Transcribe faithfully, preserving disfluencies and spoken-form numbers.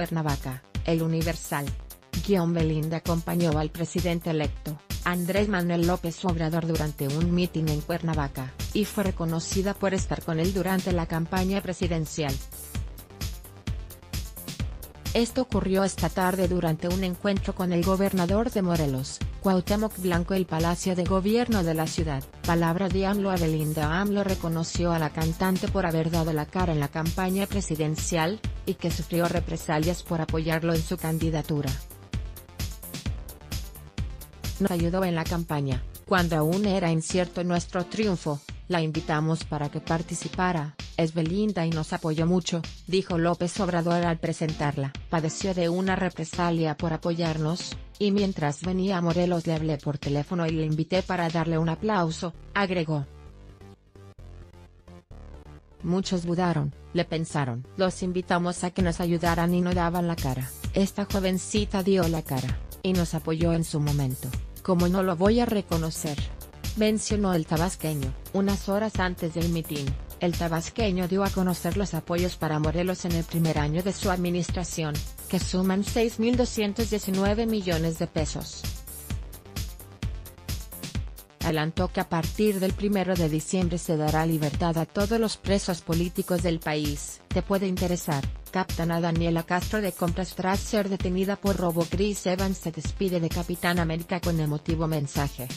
Cuernavaca, El Universal. Guión Belinda acompañó al presidente electo, Andrés Manuel López Obrador, durante un mitin en Cuernavaca, y fue reconocida por estar con él durante la campaña presidencial. Esto ocurrió esta tarde durante un encuentro con el gobernador de Morelos, Cuauhtémoc Blanco, el Palacio de Gobierno de la ciudad. Palabra de AMLO a Belinda. AMLO reconoció a la cantante por haber dado la cara en la campaña presidencial, y que sufrió represalias por apoyarlo en su candidatura. Nos ayudó en la campaña, cuando aún era incierto nuestro triunfo, la invitamos para que participara. Es Belinda y nos apoyó mucho, dijo López Obrador al presentarla. Padeció de una represalia por apoyarnos, y mientras venía a Morelos le hablé por teléfono y le invité para darle un aplauso, agregó. Muchos dudaron, le pensaron. Los invitamos a que nos ayudaran y no daban la cara. Esta jovencita dio la cara, y nos apoyó en su momento. ¿Cómo no lo voy a reconocer?, mencionó el tabasqueño. Unas horas antes del mitin, el tabasqueño dio a conocer los apoyos para Morelos en el primer año de su administración, que suman seis mil doscientos diecinueve millones de pesos. Adelantó que a partir del primero de diciembre se dará libertad a todos los presos políticos del país. Te puede interesar. Captan a Daniela Castro de compras tras ser detenida por robo. Chris Evans se despide de Capitán América con emotivo mensaje.